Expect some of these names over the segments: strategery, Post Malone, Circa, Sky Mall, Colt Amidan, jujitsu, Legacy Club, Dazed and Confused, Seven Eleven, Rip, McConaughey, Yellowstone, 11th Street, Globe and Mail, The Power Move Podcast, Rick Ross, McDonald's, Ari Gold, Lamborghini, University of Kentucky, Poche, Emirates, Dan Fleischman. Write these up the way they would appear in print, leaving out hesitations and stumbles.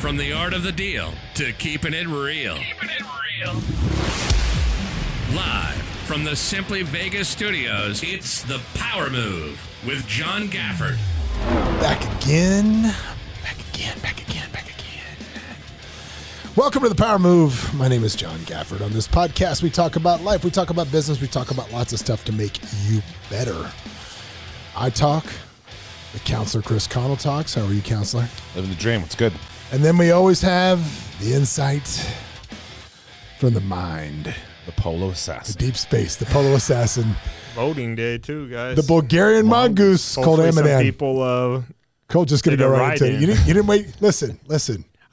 From the art of the deal to keeping it real. Keeping it real. Live from the Simply Vegas Studios, it's The Power Move with John Gafford. Back again. Welcome to The Power Move. My name is John Gafford. On this podcast, we talk about life, we talk about business, we talk about lots of stuff to make you better. I talk. The counselor, Chris Connell, talks. How are you, counselor? Living the dream. What's good? And then we always have the insight from the mind. The Polo Assassin. The deep space. The Polo Assassin. Voting day, too, guys. The Bulgarian mongoose, Colt Amidan. People, Colt just going to go right into it. You didn't wait. Listen.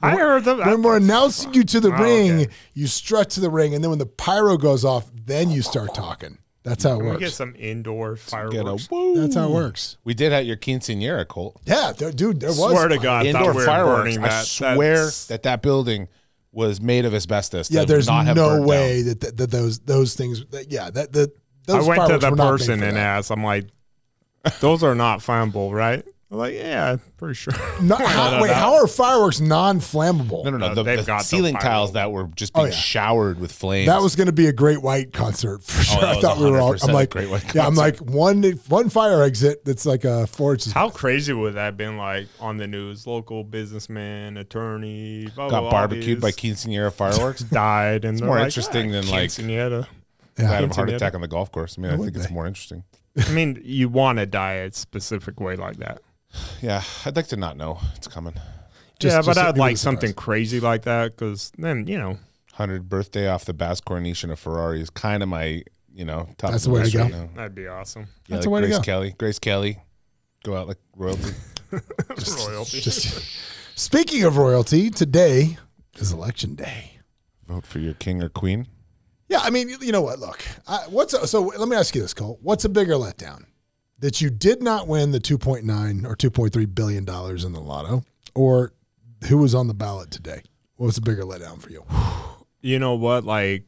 I heard them. When we're announcing you to the ring, okay. You strut to the ring, and then when the pyro goes off, then you start talking. That's how it works. We get some indoor fireworks. That's how it works. We did at your quinceanera, Colt. Yeah, dude, there was. Swear to God, indoor fireworks. I swear that building was made of asbestos. Yeah, there's no way that those things. Yeah, those I went to the person and asked. I'm like, those are not flammable, right? I'm like, yeah, I'm pretty sure. How are fireworks non-flammable? No. The ceiling tiles that were just being showered with flames. That was going to be a Great White concert for sure. I thought we were all. I'm like, Great White concert. Yeah, I'm like one fire exit that's like 4 inches. How crazy would that have been? Like on the news, local businessman, attorney, got barbecued by quinceanera fireworks, died, and it's more interesting than like had a heart attack on the golf course. I mean, I think it's more interesting. I mean, you want to die a specific way like that. Yeah, I'd like to not know it's coming. But I'd like something crazy like that because then, 100th birthday off the Basque Coronation of Ferrari is kind of my, top. That's the way to go. That'd be awesome. Yeah, that's the way to go. Grace Kelly, go out like royalty. Royalty. Speaking of royalty, today is election day. Vote for your king or queen. Yeah, I mean, you know what? Look, so let me ask you this, Cole. What's a bigger letdown? That you did not win the $2.9 or $2.3 billion in the lotto, or who was on the ballot today? What was the bigger letdown for you? You know what? Like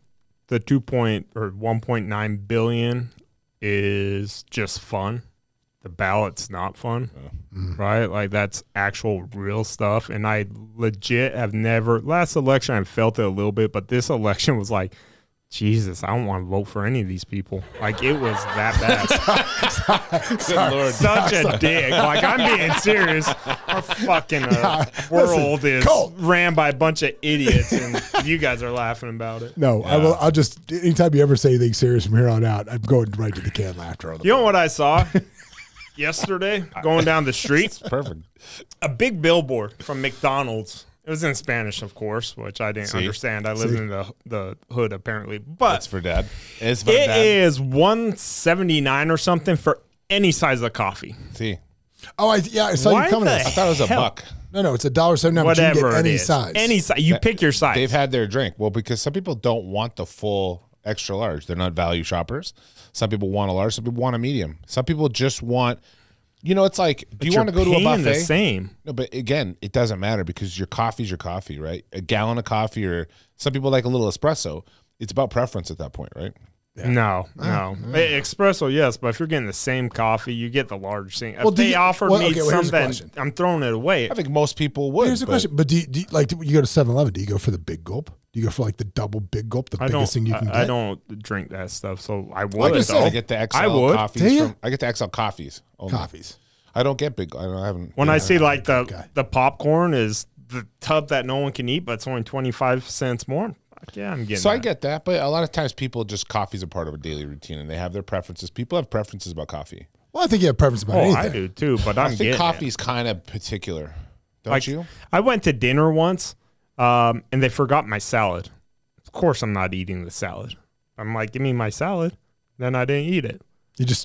the $1.9 billion is just fun. The ballot's not fun, right? Like that's actual real stuff. And I legit have never, last election I felt it a little bit, but this election was like, Jesus, I don't want to vote for any of these people. Like, it was that bad. Good Lord. Such a dick. Like, I'm being serious. Our fucking world is Colt. Ran by a bunch of idiots, and you guys are laughing about it. No, yeah. I'll just, anytime you ever say anything serious from here on out, I'm going right to the canned laughter. You know what I saw yesterday going down the street? Perfect. A big billboard from McDonald's. It was in Spanish, of course, which I didn't understand. I lived in the hood, apparently. But it's for dad. It is $1.79 or something for any size of coffee. See? Oh, I saw you coming. I thought it was a buck. No, it's $1.79. Whatever, you get any size. Any size. You pick your size. They've had their drink. Well, because some people don't want the full extra large. They're not value shoppers. Some people want a large. Some people want a medium. Some people just want. It's like, do you want to go to a buffet? The same. No, but again, it doesn't matter because your coffee's your coffee, right? A gallon of coffee, or some people like a little espresso. It's about preference at that point, right? Yeah. No. Espresso, yes, but if you're getting the same coffee, you get the large thing. Well, if they offer me something, I'm throwing it away. I think most people would. Here's the question. But do you like, you go to 7-Eleven, do you go for the big gulp? Do you go for like the double big gulp, the biggest thing you can get? I don't drink that stuff, so I would. Like I said, I get the XL coffees. I get the XL coffees. Only. Coffees. I don't get big. I haven't. When I see like the popcorn is the tub that no one can eat, but it's only 25 cents more. Yeah, I'm getting. So that. I get that, but a lot of times people just coffee's a part of a daily routine, and they have their preferences. People have preferences about coffee. Well, I think you have preferences about anything. I do too, but I think coffee's kind of particular. Don't you? I went to dinner once. And they forgot my salad. Of course, I'm not eating the salad. I'm like, give me my salad. Then I didn't eat it.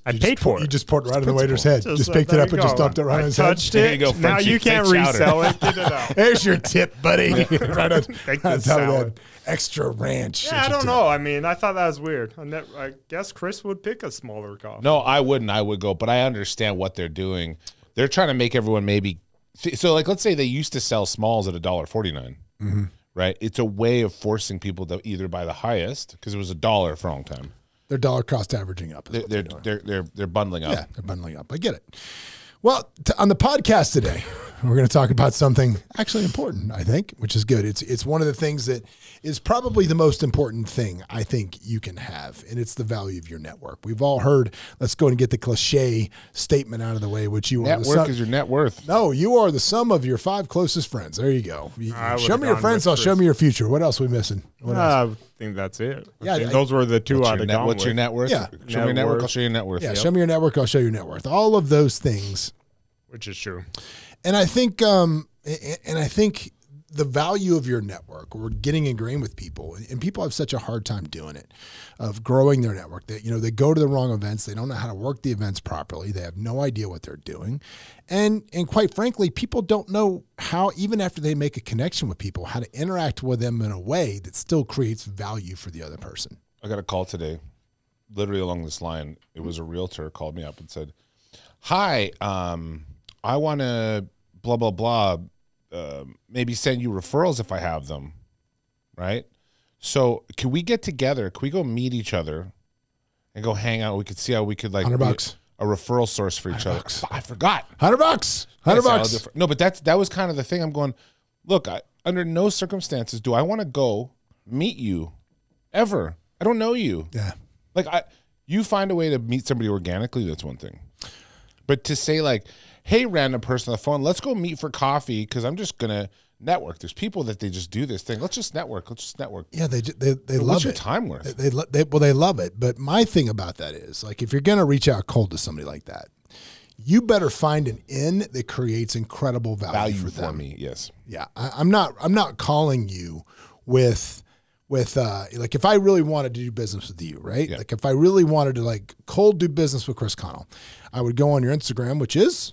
I paid for it. You just poured it right in the waiter's head. Just picked it up and just dumped it right on his head. Touched it. There you go, now you can't resell it. Get it out. There's your tip, buddy. Right on the salad. Extra ranch. Yeah, I don't know. I mean, I thought that was weird. I guess Chris would pick a smaller coffee. No, I wouldn't. I would go, but I understand what they're doing. They're trying to make everyone maybe. So, like, let's say they used to sell smalls at $1.49. Mm-hmm. Right, it's a way of forcing people to either buy the highest because it was $1 for a long time. Their dollar cost averaging up. They're bundling up. Yeah, they're bundling up. I get it. Well, on the podcast today, We're going to talk about something actually important, I think, which is good. It's one of the things that is probably the most important thing I think you can have, and it's the value of your network. We've all heard, let's go and get the cliche statement out of the way, which you are the sum, is your net worth. No, you are the sum of your 5 closest friends. There you go. Show me your friends, I'll show me your future. What else are we missing? I think that's it. Yeah, those were the two out of the What's your net worth? Yeah. Show me your network, I'll show you your net worth. Yeah, show me your network, I'll show you your net worth. All of those things. Which is true. And I think the value of your network, or getting ingrained with people, and people have such a hard time doing it, of growing their network, that, you know, they go to the wrong events, they don't know how to work the events properly, they have no idea what they're doing. And quite frankly, people don't know how, even after they make a connection with people, how to interact with them in a way that still creates value for the other person. I got a call today, literally along this line. It was a realtor called me up and said, hi, I want to blah, blah, blah, maybe send you referrals if I have them, right? So can we get together? Can we go meet each other and go hang out? We could see how we could, like, $100 a referral source for each other. Bucks. I forgot. $100. $100. No, but that was kind of the thing. I'm going, look, under no circumstances do I want to go meet you ever. I don't know you. Yeah. Like, you find a way to meet somebody organically, that's one thing. But to say, like, hey, random person on the phone, let's go meet for coffee because I'm just going to network. There's people that they just do this thing. Let's just network. Let's just network. Yeah, they love it. What's your time worth? They love it. But my thing about that is, like, if you're going to reach out cold to somebody like that, you better find an in that creates incredible value for them. Me, yes. Yeah, I'm not calling you with like, if I really wanted to do business with you, right? Yeah. Like, if I really wanted to, like, cold do business with Chris Connell, I would go on your Instagram, which is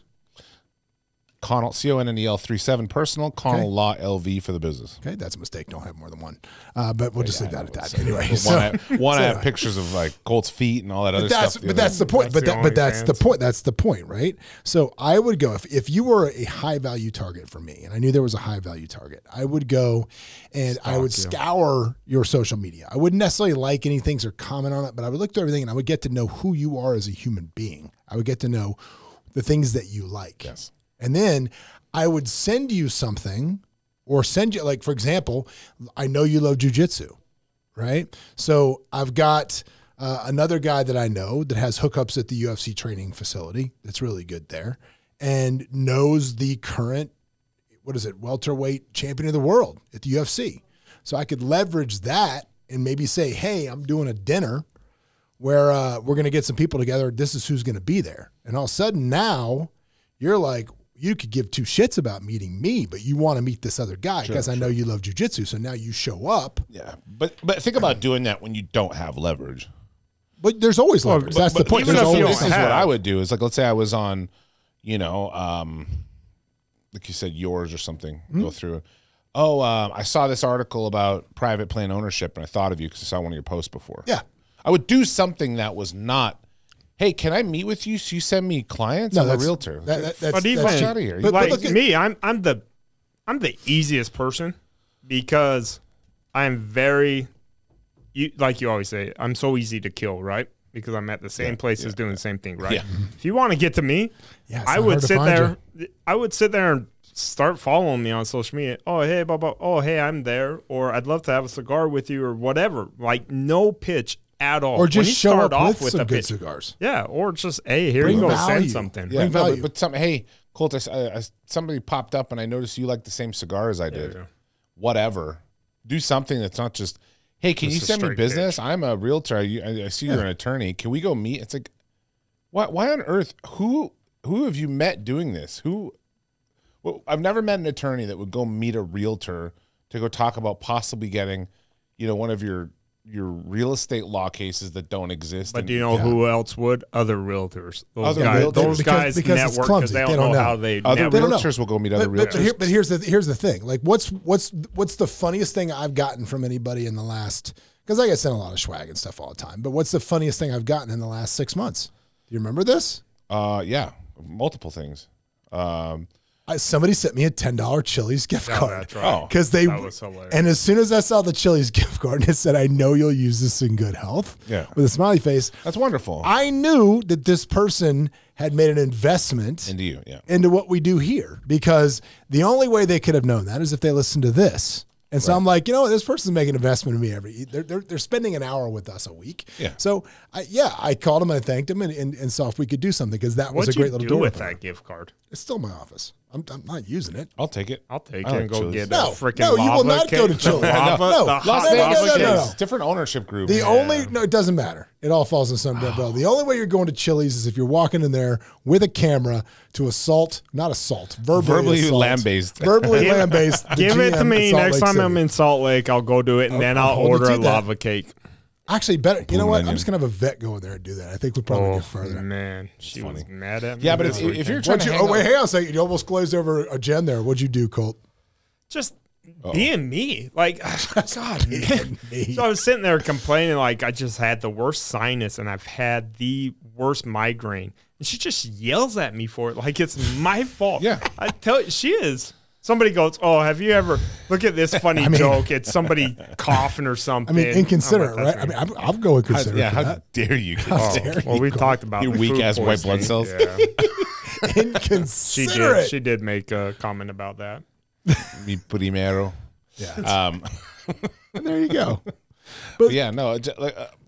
Connell, CONNEL37 personal, Connell, okay. Law LV for the business. Okay, that's a mistake. Don't have more than one. But we'll just leave that at that. Anyway, I have pictures of, like, Colt's feet and all that other stuff. But that's the point. That's the point, right? So I would go, if you were a high value target for me, and I knew there was a high value target, I would go and I would scour your social media. I wouldn't necessarily like anything or comment on it, but I would look through everything and I would get to know who you are as a human being. I would get to know the things that you like. Yes. And then I would send you something, or send you, like, for example, I know you love jujitsu, right? So I've got another guy that I know that has hookups at the UFC training facility that's really good there and knows the current, what is it, welterweight champion of the world at the UFC. So I could leverage that and maybe say, hey, I'm doing a dinner where we're going to get some people together. This is who's going to be there. And all of a sudden now you're like, you could give 2 shits about meeting me, but you want to meet this other guy because I know you love jujitsu. So now you show up. Yeah, but think about doing that when you don't have leverage. But there's always leverage. That's the point. This is what I would do. Is, like, let's say I was on, you know, like you said, yours or something. Mm-hmm. Go through it. Oh, I saw this article about private plane ownership, and I thought of you because I saw one of your posts before. Yeah, I would do something that was not, hey, can I meet with you? So you send me clients? No, I'm a realtor. That's out of here. But me, I'm the easiest person because I'm very, like you always say, I'm so easy to kill, right? Because I'm at the same places doing the same thing, right? Yeah. If you want to get to me, I would sit there and start following me on social media. Oh, hey, blah, blah. Oh, hey, I'm there. Or I'd love to have a cigar with you or whatever. Like, no pitch at all. Or just show up with some good cigars. Yeah, or just, hey, here you go, send something. Yeah, but hey, Colt, somebody popped up and I noticed you like the same cigar as I did. Yeah. Whatever. Do something that's not just, hey, can you send me business? I'm a realtor. I see you're an attorney. Can we go meet? It's like, why on earth? Who have you met doing this? Well, I've never met an attorney that would go meet a realtor to go talk about possibly getting, you know, one of your real estate law cases that don't exist. But do you know who else would? Other realtors. Those guys network because they don't know how they network. Other realtors will go meet other realtors. But here's the thing. Like, what's the funniest thing I've gotten from anybody in the last, because I get sent a lot of swag and stuff all the time, but what's the funniest thing I've gotten in the last 6 months? Do you remember this? Yeah, multiple things. Somebody sent me a $10 Chili's gift card. That's right. Because they, that was hilarious. And as soon as I saw the Chili's gift card, it said, "I know you'll use this in good health." Yeah, with a smiley face. That's wonderful. I knew that this person had made an investment into you, yeah, into what we do here, because the only way they could have known that is if they listened to this. And so right. I'm like, you know, this person's making an investment in me every. They're spending an hour with us a week. Yeah. So I called him and I thanked him and saw if we could do something, because that was a great little door. What do with that gift card? It's still in my office. I'm not using it. I'll take it. I'll take it and go get a freaking lava cake. No, you will not go to Chili's. No. Different ownership group. The only, no, it doesn't matter. It all falls in some dead bell. The only way you're going to Chili's is if you're walking in there with a camera to assault, not assault, verbally lambasted. Give it to me. Next time I'm in Salt Lake, I'll go do it, and then I'll order a lava cake. Actually, better. You know what? I'm just gonna have a vet go in there and do that. I think we'll probably get further. Oh man, she was mad at me. Yeah, but if you're trying to, hang on a second, you almost glazed over a Jen there. What'd you do, Colt? Just being me, like God. Man. So I was sitting there complaining, like I just had the worst sinus and I've had the worst migraine, and she just yells at me for it, like it's my fault. Yeah, I tell you, she is. Somebody goes, "Oh, have you ever look at this funny joke? It's somebody coughing or something." I mean, inconsiderate, like, right? I mean, I'll go with considerate. Yeah, how dare you? Well, we talked about your weak ass white blood cells. Yeah. Inconsiderate. She did make a comment about that. Mi primero. Yeah. And there you go. But yeah, no.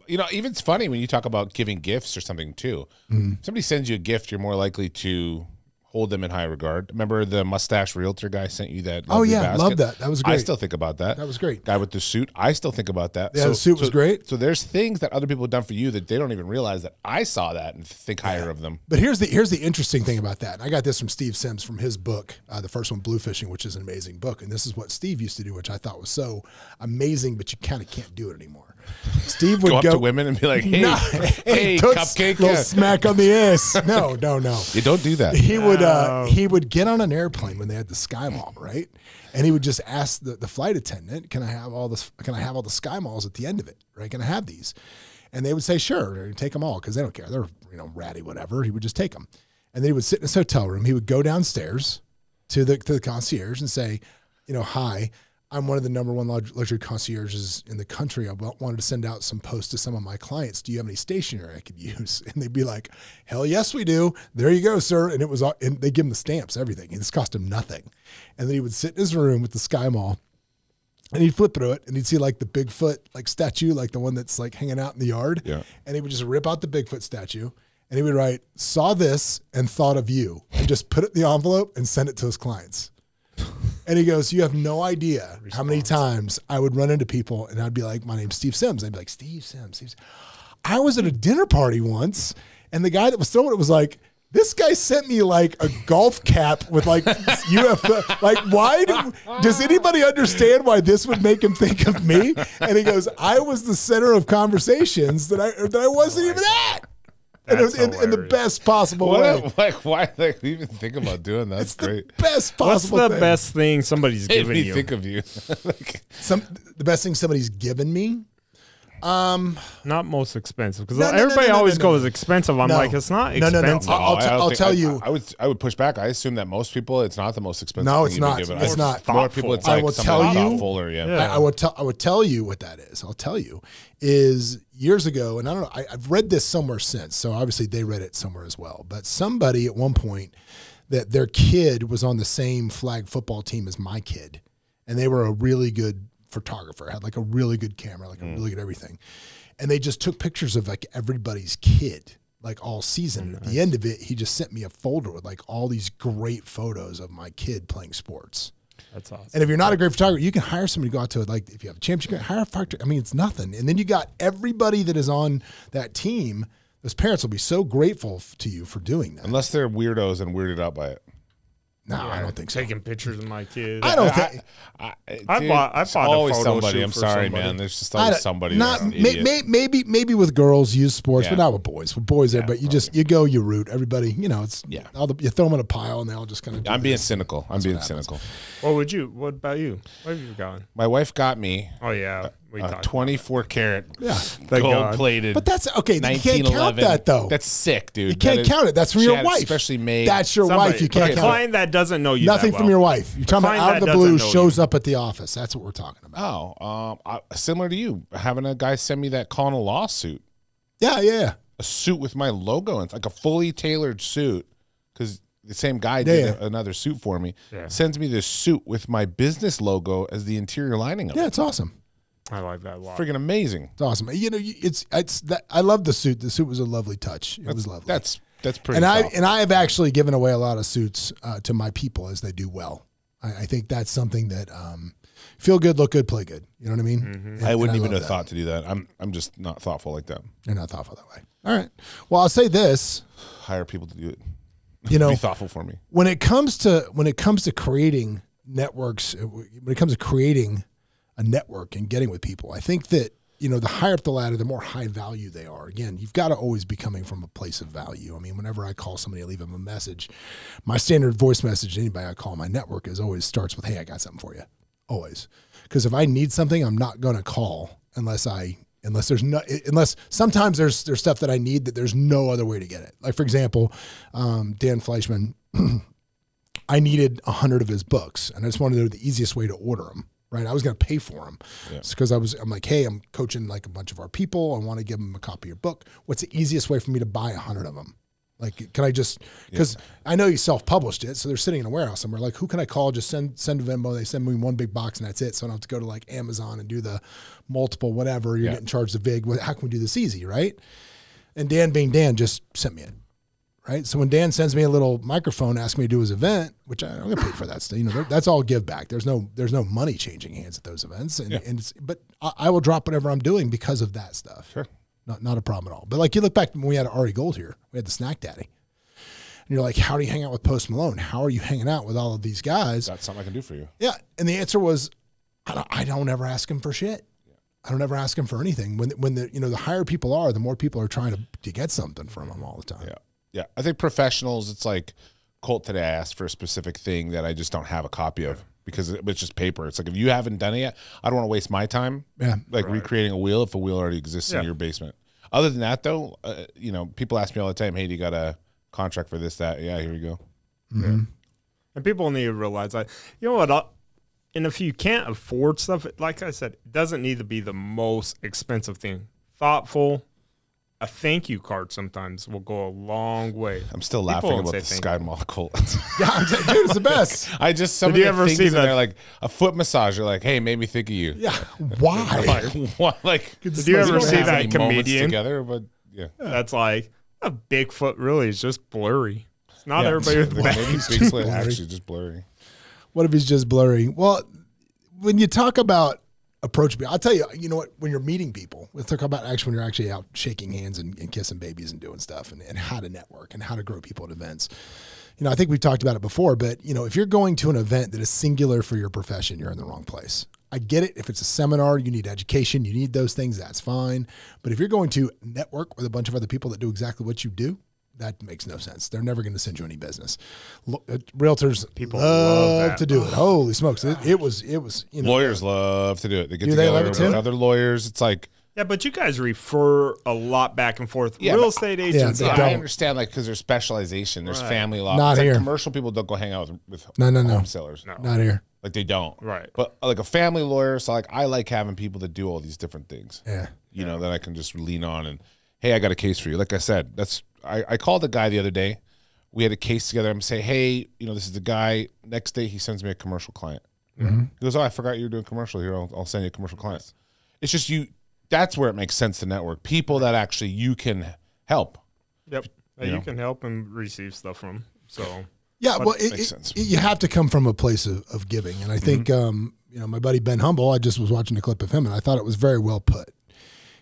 You know, even it's funny when you talk about giving gifts or something too. Mm. If somebody sends you a gift, you're more likely to hold them in high regard. Remember the mustache realtor guy sent you that? Oh yeah, I love that. That was great. I still think about that. That was great. Guy with the suit. I still think about that. Yeah, the suit was great. So there's things that other people have done for you that they don't even realize that I saw that and think higher of them. But here's the interesting thing about that. I got this from Steve Sims from his book, the first one, Blue Fishing, which is an amazing book. And this is what Steve used to do, which I thought was so amazing, but you kind of can't do it anymore. Steve would go up to women and be like, "Hey, hey, cupcake, little smack on the ass." No, no, no. You don't do that. He would. He would get on an airplane when they had the Sky Mall, right? And he would just ask the flight attendant, "Can I have all this? Can I have all the Sky Malls at the end of it? Right? Can I have these?" And they would say, "Sure, take them all," because they don't care. They're ratty, whatever. He would just take them, and then he would sit in his hotel room. He would go downstairs to the concierge and say, "Hi, I'm one of the #1 luxury concierges in the country. I wanted to send out some posts to some of my clients. Do you have any stationery I could use?" And they'd be like, "Hell yes, we do. There you go, sir." And it was all, and they give him the stamps, everything. And this cost him nothing. And then he would sit in his room with the Sky Mall, and he'd flip through it, and he'd see like the Bigfoot statue, like the one that's like hanging out in the yard. Yeah. And he would just rip out the Bigfoot statue, and he would write, "Saw this and thought of you," and just put it in the envelope and send it to his clients. And he goes, "You have no idea how many times I would run into people and I'd be like, 'My name's Steve Sims.' I'd be like, 'Steve Sims, Steve Sims.'" I was at a dinner party once, and the guy that was throwing it was like, "This guy sent me like a golf cap with like UFO. Like, why does anybody understand why this would make him think of me?" And he goes, "I was the center of conversations that I wasn't even at." And it was in the best possible way. Like, why did I even think about doing that? It's great. The best possible. What's the best thing somebody's given you? Think of you. The best thing somebody's given me. Not most expensive, because everybody always goes expensive. I'm like, it's not expensive. No. I'll tell you. I would push back. I assume that most people, it's not the most expensive. No, it's not. It's not. More people, it's like thoughtful. Yeah. I would tell you what that is. I'll tell you is years ago, and I don't know. I've read this somewhere since, so obviously they read it somewhere as well. But somebody at one point that their kid was on the same flag football team as my kid, and they were a really good photographer, had like a really good camera, like a really good everything, and they just took pictures of like everybody's kid like all season. At the end of it, he just sent me a folder with like all these great photos of my kid playing sports. That's awesome. And if you're not a great photographer, you can hire somebody to go out to it. Like if you have a championship, you can hire a photographer. I mean, it's nothing. And then you got everybody that is on that team. Those parents will be so grateful to you for doing that, unless they're weirdos and weirded out by it. No, yeah, I don't think so. Taking pictures of my kids. I don't think. I find always a photo somebody. I'm sorry, somebody. Man. There's just always somebody. Maybe with girls use sports, but not with boys. With boys, everybody. You just you root everybody. You know, it's you throw them in a pile, and they all just kind of. I'm being cynical. That's being cynical. What about you? What have you gotten? My wife got me. Oh yeah. We 24 karat. Yeah, gold plated. But that's okay. You can't count that though. That's sick, dude. You can't count it. That's from your wife. Especially made. That's your wife. You can't count it. A client that doesn't know you. Nothing from your wife. You're talking about out of the blue shows up at the office. That's what we're talking about. Oh, similar to you having a guy send me that Connell lawsuit. Yeah, yeah. A suit with my logo and like a fully tailored suit because the same guy did another suit for me. Yeah. Sends me this suit with my business logo as the interior lining of it. Yeah, it's awesome. I like that a lot. Freaking amazing. It's awesome. You know, it's that, I love the suit. The suit was a lovely touch. It was lovely. That's pretty. And powerful. I have actually given away a lot of suits to my people as they do well. I think that's something that feel good, look good, play good. You know what I mean? Mm-hmm. And, I wouldn't even have thought to do that. I'm just not thoughtful like that. You're not thoughtful that way. All right. Well, I'll say this. Hire people to do it. You know, be thoughtful for me. When it comes to creating networks, when it comes to creating a network and getting with people, I think that, you know, the higher up the ladder, the more high value they are. Again, you've got to always be coming from a place of value. I mean, whenever I call somebody, I leave them a message. My standard voice message to anybody I call my network is always starts with, hey, I got something for you. Always. Because if I need something, I'm not going to call unless sometimes there's stuff that I need that there's no other way to get it. Like, for example, Dan Fleischman, I needed 100 of his books and I just wanted to know the easiest way to order them. Right. I was going to pay for them because I'm like, hey, I'm coaching like a bunch of our people. I want to give them a copy of your book. What's the easiest way for me to buy 100 of them? Like, can I just, because I know you self-published it. So they're sitting in a warehouse somewhere. Like, who can I call? Just send a Venmo. They send me one big box and that's it. So I don't have to go to like Amazon and do the multiple, whatever. You're getting charged the big. How can we do this easy? Right. And Dan being Dan just sent me it. Right. So when Dan sends me a little microphone, asking me to do his event, which I'm going to pay for that stuff, you know, that's all give back. There's no money changing hands at those events. But I will drop whatever I'm doing because of that stuff. Sure. Not a problem at all. But like you look back when we had Ari Gold here, we had the Snack Daddy. And you're like, how do you hang out with Post Malone? How are you hanging out with all of these guys? That's something I can do for you. Yeah. And the answer was, I don't ever ask him for shit. I don't ever ask him for anything. When the you know, the higher people are, the more people are trying to get something from them all the time. Yeah. Yeah, I think professionals, it's like Colt today, I asked for a specific thing that I just don't have a copy of because it's just paper. It's like, if you haven't done it yet, I don't want to waste my time recreating a wheel if a wheel already exists in your basement. Other than that, though, you know, people ask me all the time, hey, do you got a contract for this, that? Yeah, here we go. Mm-hmm. Yeah. And people need to realize, like, you know what, and if you can't afford stuff, like I said, it doesn't need to be the most expensive thing. Thoughtful. A thank you card sometimes will go a long way. I'm still laughing about the Sky Mall Colt. Yeah, dude, it's the best. I just somebody ever see that like a foot massage? You're like, hey, made me think of you. Yeah, why? Like, did you ever see that comedian together? But that's like a Bigfoot. Really, is just blurry. It's not everybody with Bigfoot actually just blurry. What if he's just blurry? Well, when you talk about approach me, I'll tell you, you know what, when you're meeting people, we'll talk about actually when you're actually out shaking hands and kissing babies and doing stuff and how to network and how to grow people at events. You know, I think we've talked about it before, but, you know, if you're going to an event that is singular for your profession, you're in the wrong place. I get it. If it's a seminar, you need education, you need those things, that's fine. But if you're going to network with a bunch of other people that do exactly what you do, that makes no sense. They're never going to send you any business. Realtors, people love to do it. Holy smokes! It was. You know, lawyers love to do it. They get together with other lawyers. It's like but you guys refer a lot back and forth. Yeah, real estate agents. Yeah, I understand, like, because there's specialization. There's family law. Not here. Like commercial people don't go hang out with home sellers. No. Not here. Like they don't. Right. But like a family lawyer. So like I like having people that do all these different things. Yeah. You know that I can just lean on and hey, I got a case for you. Like I said, that's. I called a guy the other day. We had a case together. I'm saying, hey, you know, this is the guy. Next day, he sends me a commercial client. Mm-hmm. He goes, oh, I forgot you were doing commercial here. I'll send you a commercial client. Yes. It's just you. That's where it makes sense to network. People that actually you can help. Yep. You can help and receive stuff from. So, yeah, well, you have to come from a place of giving. And I think, you know, my buddy Ben Humble, I just was watching a clip of him, and I thought it was very well put.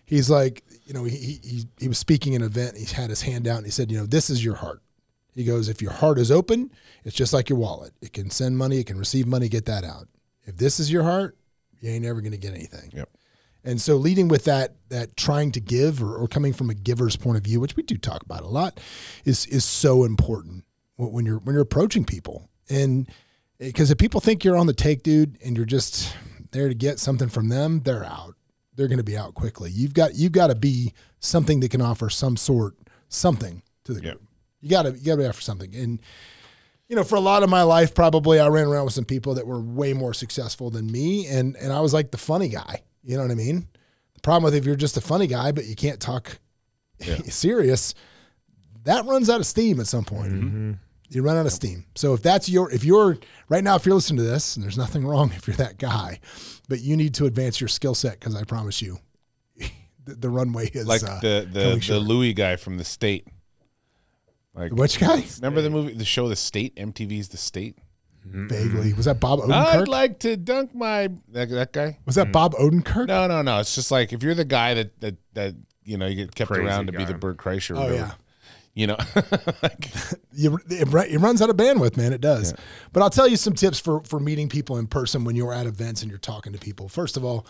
He's like, you know, he was speaking at an event. He had his hand out and he said, you know, this is your heart. He goes, if your heart is open, it's just like your wallet. It can send money. It can receive money. Get that out. If this is your heart, you ain't ever going to get anything. Yep. And so leading with that trying to give or coming from a giver's point of view, which we do talk about a lot, is so important when you're approaching people. And because if people think you're on the take, dude, and you're just there to get something from them, they're out. they're going to be out quickly. You've got to be something that can offer something to the group. Yep. You got to be out for something. And, you know, for a lot of my life, probably I ran around with some people that were way more successful than me. And I was like the funny guy, you know what I mean? The problem with if you're just a funny guy, but you can't talk serious, that runs out of steam at some point. Mm-hmm. You run out of steam. So if you're listening to this, and there's nothing wrong if you're that guy, but you need to advance your skill set, because I promise you the runway is like the Louis guy from The State. Like, which guy? Remember the movie, the show The State? MTV's The State? Vaguely. Was that Bob Odenkirk? I'd like to dunk my... That guy? Was that Bob Odenkirk? No. It's just like, if you're the guy that you know, you get kept crazy around to be the Bert Kreischer. Oh, yeah. You know, like, it runs out of bandwidth, man. It does. Yeah. But I'll tell you some tips for meeting people in person when you're at events and you're talking to people. First of all,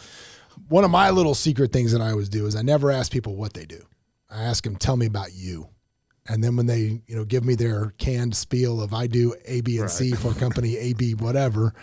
one of my little secret things that I always do is I never ask people what they do. I ask them, tell me about you. And then when they, you know, give me their canned spiel of I do A, B, and C for company A, B, whatever,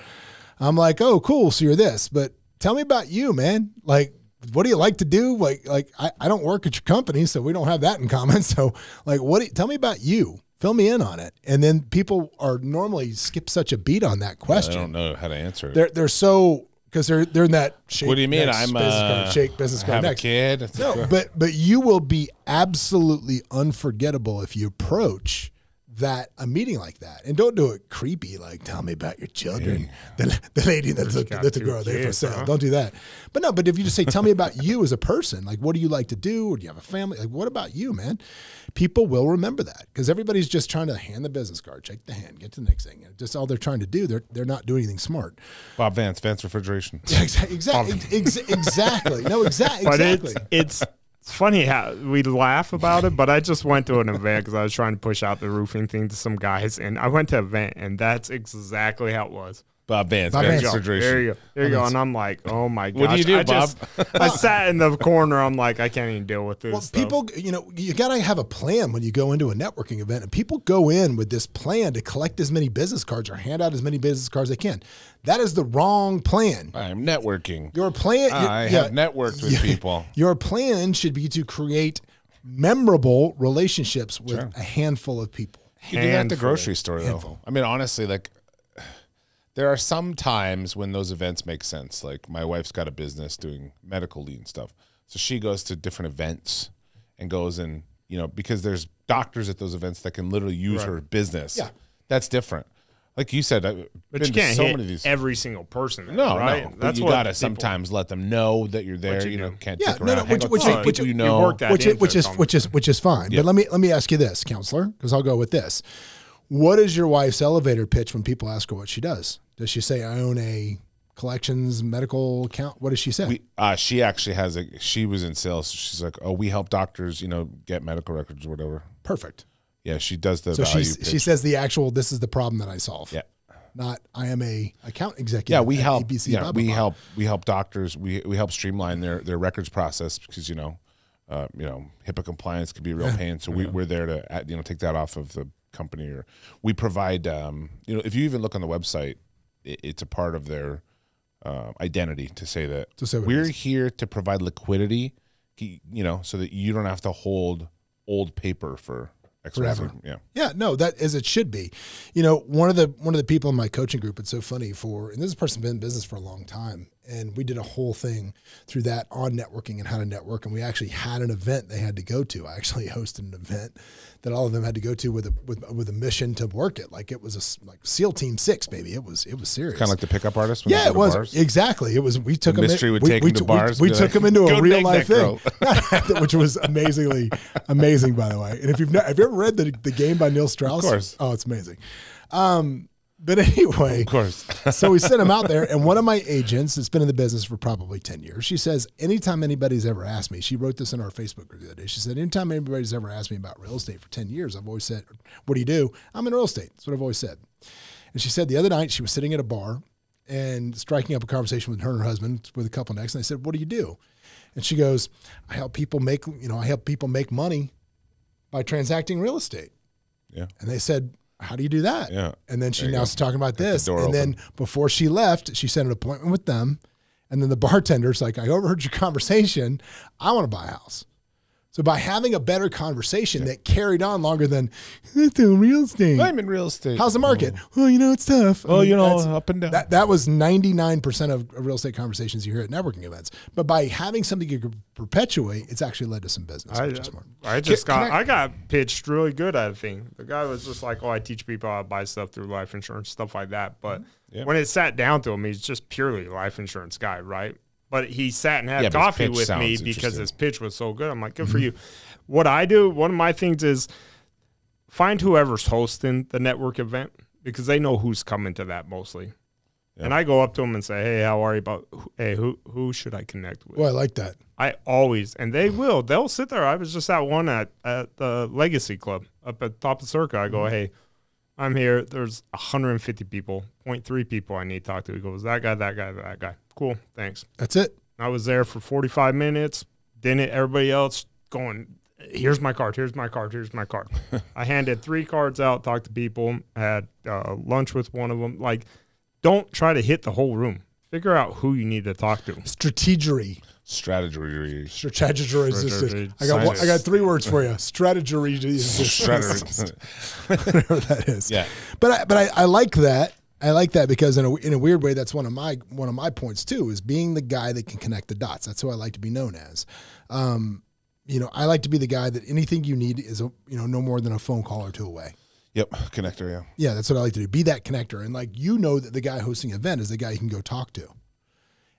I'm like, oh, cool. So you're this, but tell me about you, man. Like, what do you like to do? Like I don't work at your company, so we don't have that in common. So like, tell me about you, fill me in on it. And then people are normally skip such a beat on that question. I don't know how to answer it. They're so, cause they're in that shake. What do you mean? I'm a shake business card. Next. A kid. No, but you will be absolutely unforgettable if you approach a meeting like that. And don't do it creepy, like tell me about your children. Yeah. The lady that's a girl there for sale. Huh? Don't do that. But if you just say, tell me about you as a person, like what do you like to do? Or do you have a family? Like what about you, man? People will remember that, because everybody's just trying to hand the business card, shake the hand, get to the next thing. Just all they're trying to do, they're not doing anything smart. Bob Vance Refrigeration. Yeah, exactly. No, exactly. But it's funny how we laugh about it, but I just went to an event because I was trying to push out the roofing thing to some guys, and I went to an event, and that's exactly how it was. Bob Vance. There you go. And I'm like, oh, my gosh. What do you do, Bob? I sat in the corner. I'm like, I can't even deal with this. Well, people, you know, you got to have a plan when you go into a networking event. And people go in with this plan to collect as many business cards or hand out as many business cards as they can. That is the wrong plan. I'm networking. Your plan. I have networked with people. Your plan should be to create memorable relationships with a handful of people. You do that at the grocery store, though. I mean, honestly, like, there are some times when those events make sense. Like my wife's got a business doing medical lead and stuff. So she goes to different events and goes and, you know, because there's doctors at those events that can literally use her business. Yeah. That's different. Like you said, but you can't hit every single person. No, right? That's you got to sometimes let them know that you're there. You know, can't stick around. Which is fine. Yeah. But let me ask you this, counselor, because I'll go with this. What is your wife's elevator pitch when people ask her what she does? Does she say, I own a collections medical account? What does she say? She actually has she was in sales. So she's like, oh, we help doctors, you know, get medical records or whatever. Perfect. Yeah, she does the value pitch. She says the actual, this is the problem that I solve. Yeah. Not, I am a account executive. Yeah, we help. ABC, yeah, we help doctors. We help streamline their records process because, you know, HIPAA compliance could be a real pain. So we're there to, you know, take that off of the company, or we provide you know, if you even look on the website, it's a part of their identity to say that we're here to provide liquidity, you know, so that you don't have to hold old paper for forever. Yeah, no, that is, it should be, you know, one of the people in my coaching group, it's so funny and this person been in business for a long time, and we did a whole thing through that on networking and how to network. And we actually had an event they had to go to. I actually hosted an event that all of them had to go to with a mission to work it. Like it was like SEAL Team 6, baby. It was serious. Kind of like the pickup artist. When it was bars. Exactly. It was, we took the mystery would take them to bars. We took them into a real life thing, which was amazing, by the way. And if you've not, have you ever read the Game by Neil Strauss? Of course. Oh, it's amazing. But anyway, of course. So we sent him out there, and one of my agents that's been in the business for probably 10 years, she says, anytime anybody's ever asked me, she wrote this in our Facebook group the other day. She said, anytime anybody's ever asked me about real estate for 10 years, I've always said, what do you do? I'm in real estate. That's what I've always said. And she said the other night she was sitting at a bar and striking up a conversation with her and her husband with a couple next. And I said, what do you do? And she goes, I help people make money by transacting real estate. Yeah. And they said, how do you do that? Yeah. And then she now is talking about this. And then before she left, she set an appointment with them. And then the bartender's like, I overheard your conversation. I want to buy a house. So by having a better conversation that carried on longer than doing real estate. I'm in real estate. How's the market? Well, you know, it's tough. Oh, I mean, you know, up and down. That was 99% of real estate conversations you hear at networking events. But by having something you could perpetuate, it's actually led to some business. I got pitched really good at a thing. The guy was just like, oh, I teach people how to buy stuff through life insurance, stuff like that. But when it sat down to him, he's just purely a life insurance guy, right? But he sat and had coffee with me because his pitch was so good. I'm like, good for you. What I do, one of my things is find whoever's hosting the network event because they know who's coming to that mostly. Yeah. And I go up to them and say, hey, how are you? Hey, who should I connect with? Well, I like that. I always, and they will. They'll sit there. I was just at one at the Legacy Club up at the top of Circa. I go, hey, I'm here. There's 150 people, 0.3 people I need to talk to. He goes, that guy, that guy, that guy. Cool, thanks. That's it. I was there for 45 minutes. Didn't everybody else going, here's my card, here's my card, here's my card. I handed 3 cards out, talked to people, had lunch with one of them. Like, don't try to hit the whole room. Figure out who you need to talk to. Strategery. Strategery. Strategery. I got 3 words for you. Strategery. Whatever that is. Yeah. But I like that. I like that because in a weird way, that's one of my points too, is being the guy that can connect the dots. That's who I like to be known as. You know, I like to be the guy that anything you need is no more than a phone call or two away. Yep, connector. Yeah, yeah, that's what I like to do. Be that connector, and like that the guy hosting an event is the guy you can go talk to,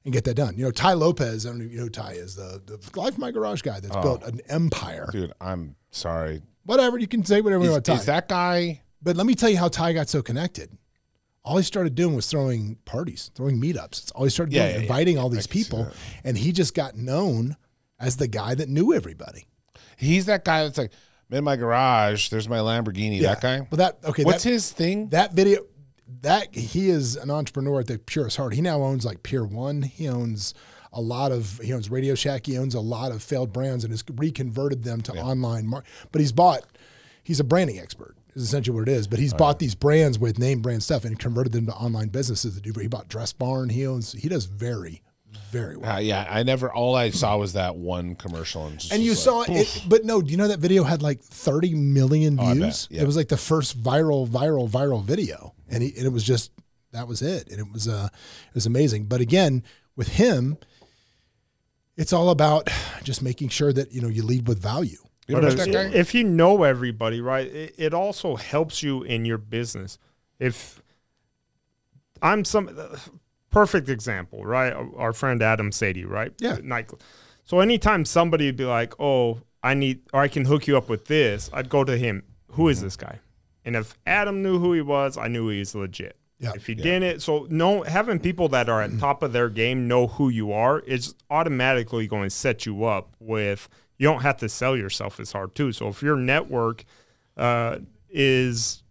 and get that done. You know, Ty Lopez. I don't know who Ty is, the Life My Garage guy that's built an empire. Dude, I'm sorry. Whatever, you can say whatever you want. Ty. Is that guy? But let me tell you how Ty got so connected. All he started doing was throwing parties, throwing meetups. It's all he started doing, inviting all these people. And he just got known as the guy that knew everybody. He's that guy that's like, I'm in my garage, there's my Lamborghini, that guy? Well, what's his thing? That video, he is an entrepreneur at the purest heart. He now owns like Pier One. He owns he owns Radio Shack. He owns a lot of failed brands and has reconverted them to online marketing. But he's a branding expert. Is essentially what it is, but he's bought these brands with name brand stuff and converted them to online businesses. He bought Dress Barn. He does very, very well. Yeah, all I saw was that one commercial, and you saw it. But no, do you know that video had like 30 million views? It was like the first viral video, and it was just that was it, and it was amazing. But again, with him, it's all about just making sure that you lead with value. If you know everybody, right, it also helps you in your business. If I'm perfect example, right? Our friend Adam Sadie, right? Yeah. Nightclub. So anytime somebody would be like, oh, I can hook you up with this, I'd go to him. Who is this guy? And if Adam knew who he was, I knew he was legit. Yeah. If he didn't, having people that are at top of their game know who you are is automatically going to set you up with. You don't have to sell yourself as hard too. So if your network is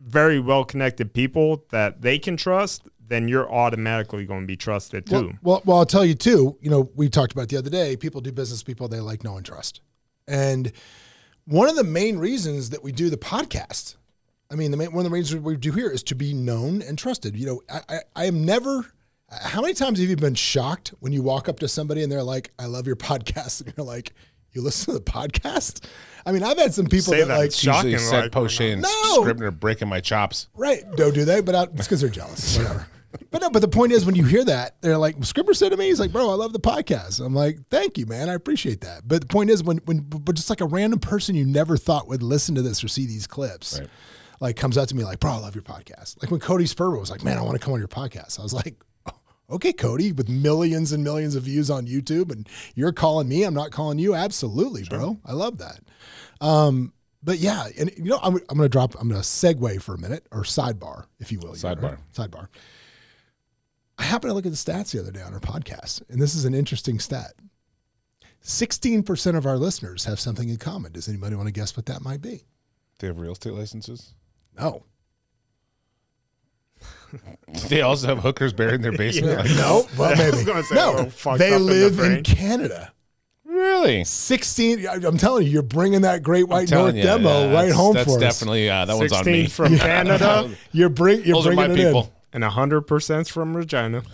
very well-connected people that they can trust, then you're automatically going to be trusted too. Well, I'll tell you too, we talked about the other day, people do business, people they like, know, and trust. And one of the main reasons that we do the podcast, one of the reasons we do here is to be known and trusted. I am never... How many times have you been shocked when you walk up to somebody and they're like, I love your podcast? And you're like, you listen to the podcast? I've had some people that like, shocking, said Poche and Scribner breaking my chops. Right. Don't do that, but it's because they're jealous. Whatever. But the point is, when you hear that, they're like, Scribner said to me, he's like, bro, I love the podcast. I'm like, thank you, man. I appreciate that. But the point is, but just like a random person you never thought would listen to this or see these clips. Right. Like comes out to me like, bro, I love your podcast. Like when Cody Sperber was like, man, I want to come on your podcast. I was like, okay, Cody, with millions and millions of views on YouTube, and you're calling me, I'm not calling you. Absolutely, sure. Bro. I love that. But yeah, and I'm going to segue for a minute, or sidebar, if you will. Sidebar. Sidebar. I happened to look at the stats the other day on our podcast, and this is an interesting stat. 16% of our listeners have something in common. Does anybody want to guess what that might be? They have real estate licenses? No. They also have hookers buried in their basement. Yeah. Like, no, well, maybe. They live in Canada. Really? 16. I'm telling you, you're bringing that Great White North demo right home for us. That's definitely that one's on me. 16 from Canada. You're bringing it in. Those are my people. And 100% from Regina.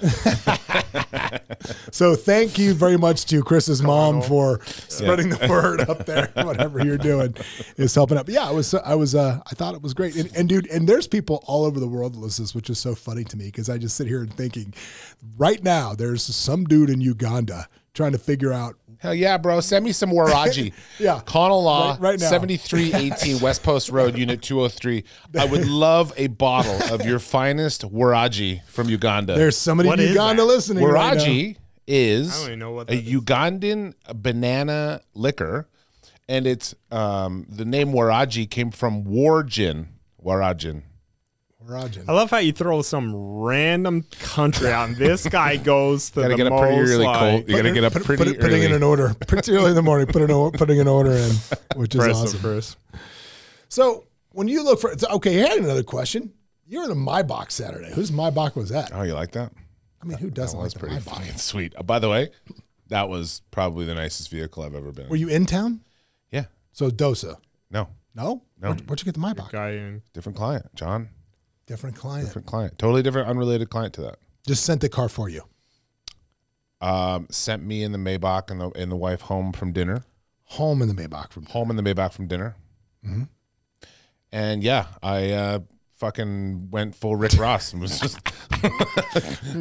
So thank you very much to Chris's mom for spreading the word up there. Whatever you're doing is helping out. But yeah, I thought it was great. And dude, and there's people all over the world that listen to this, which is so funny to me because I just sit here and thinking right now there's some dude in Uganda trying to figure out. Hell yeah, bro. Send me some Waraji. Yeah. Connell Law, right now. 7318 West Post Road, Unit 203. I would love a bottle of your finest Waraji from Uganda. There's somebody in Uganda listening. Waraji is Ugandan banana liquor. And it's the name Waraji came from Wargin. Warajin. I love how you throw some random country out, and this guy goes to the most. You gotta get up pretty early. Putting in an order, pretty early in the morning. Putting an order in, which is awesome. So when you look for, okay, I had another question. You were in a Maybach Saturday. Whose Maybach was that? Oh, you like that? I mean, who doesn't like that? That was pretty fucking sweet. By the way, that was probably the nicest vehicle I've ever been in. Were you in town? Yeah. So Dosa? No. No. No. Where'd you get the Maybach? Different client, John. Different client. Different client. Totally different, unrelated client to that. Just sent the car for you. Sent me in the Maybach and the wife home from dinner. Home in the Maybach from dinner. Home in the Maybach from dinner. Mm-hmm. And yeah, I fucking went full Rick Ross and was just you're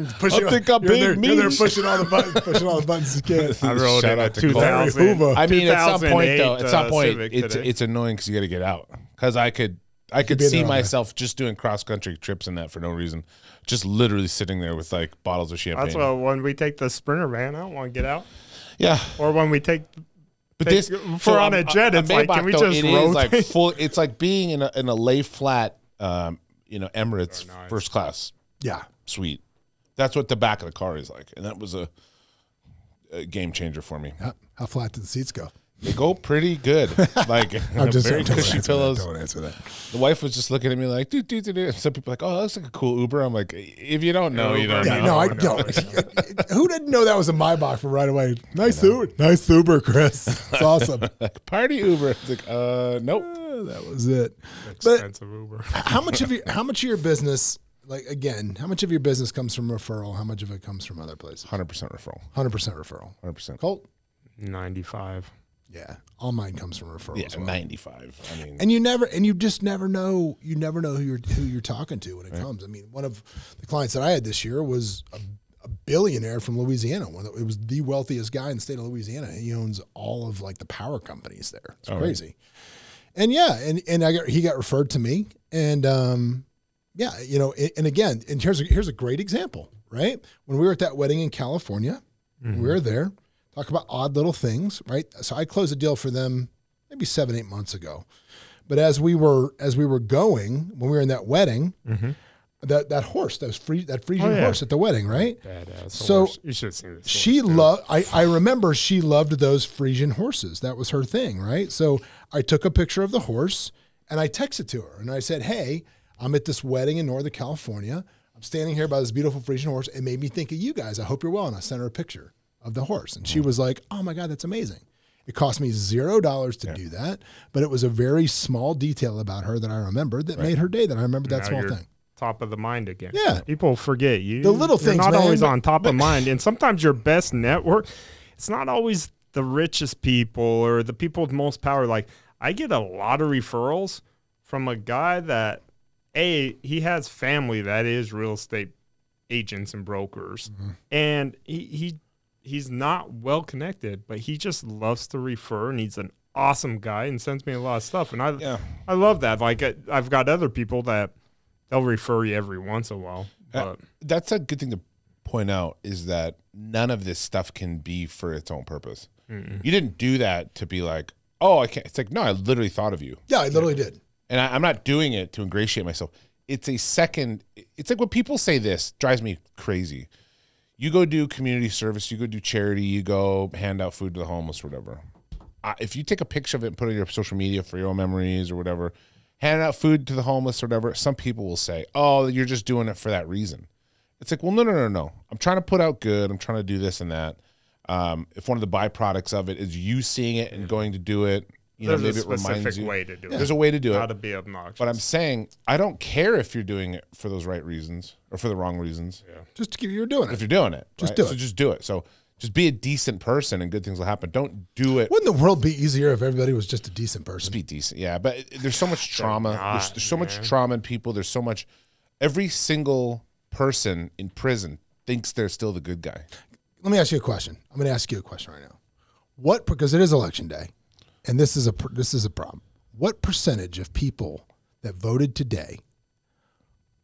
there pushing all the buttons, I rode it at 2000. I mean, at some point though, it's annoying because you got to get out because I could see myself just doing cross-country trips in that for no reason. Just literally sitting there with, like, bottles of champagne. That's why when we take the Sprinter van, I don't want to get out. Yeah. Or when we take – but this – for on a jet, it's like, can we just rotate? It's like being in a lay-flat, you know, Emirates first-class suite. That's what the back of the car is like. And that was a game-changer for me. How flat did the seats go? They go pretty good. Like, very cushy pillows. Don't answer that. The wife was just looking at me like, do. Some people are like, oh, that looks like a cool Uber. I'm like, if you don't know, you don't know. No, I don't. Who didn't know that was a Maybach from right away? Nice Uber. Nice Uber, Chris. It's awesome. Party Uber. It's like, nope. That was it. Expensive Uber. How much of your business, like, again, how much of your business comes from referral? How much of it comes from other places? 100% referral. 100% referral. 100%. Colt? 95. Yeah, all mine comes from referrals. Yeah, 95. I mean, and you just never know who you're talking to when it comes. I mean, one of the clients that I had this year was a billionaire from Louisiana. It was the wealthiest guy in the state of Louisiana. He owns all of like the power companies there. It's crazy. Right. And yeah, he got referred to me, and yeah, you know, and again, and here's a great example, right? When we were at that wedding in California, we were there. Talk about odd little things, right? So I closed a deal for them maybe 7-8 months ago, but as we were going when we were in that wedding, that horse, that Frisian horse at the wedding, right? Badass. So you should have seen this. She loved. I remember she loved those Frisian horses. That was her thing, right? So I took a picture of the horse and I texted to her and I said, "Hey, I'm at this wedding in Northern California. I'm standing here by this beautiful Frisian horse. It made me think of you guys. I hope you're well." And I sent her a picture of the horse, and she was like, "Oh my God, that's amazing!" It cost me $0 to do that, but it was a very small detail about her that I remembered that made her day. That I remembered that small thing. Top of the mind again. Yeah, people forget you. The little things. You're not always on top of mind, and sometimes your best network. It's not always the richest people or the people with most power. Like I get a lot of referrals from a guy that, A, he has family that is real estate agents and brokers, and he's not well connected, but he just loves to refer and he's an awesome guy and sends me a lot of stuff. And I love that. Like I've got other people that they'll refer you every once in a while. But that's a good thing to point out is that none of this stuff can be for its own purpose. You didn't do that to be like, oh, I can't. It's like, no, I literally thought of you. Yeah, I literally did. And I'm not doing it to ingratiate myself. It's a second. It's like when people say this drives me crazy. You go do community service, you go do charity, you go hand out food to the homeless, whatever. If you take a picture of it and put it on your social media for your own memories or whatever, hand out food to the homeless or whatever, some people will say, oh, you're just doing it for that reason. It's like, well, no. I'm trying to put out good. I'm trying to do this and that. If one of the byproducts of it is you seeing it and going to do it, You know, maybe it reminds you. There's a specific way to do it. There's a way to do it. How to be obnoxious. But I'm saying, I don't care if you're doing it for those right reasons or for the wrong reasons. Yeah. Just you're doing it. If you're doing it. Just do it. So just do it. So just be a decent person and good things will happen. Don't do it. Wouldn't the world be easier if everybody was just a decent person? Just be decent. Yeah, but there's so much trauma. There's so much trauma in people. There's so much. Every single person in prison thinks they're still the good guy. Let me ask you a question. I'm going to ask you a question right now. What, because it is election day. And this is a problem. What percentage of people that voted today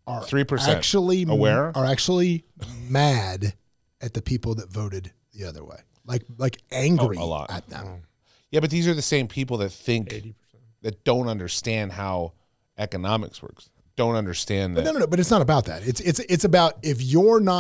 are 3% actually aware? Are actually mad at the people that voted the other way? Like angry at them. Yeah, but these are the same people that think 80%. That don't understand how economics works. Don't understand that. But no, but it's not about that. It's about if you